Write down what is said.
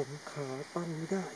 ผมขาตั้งไม่ได้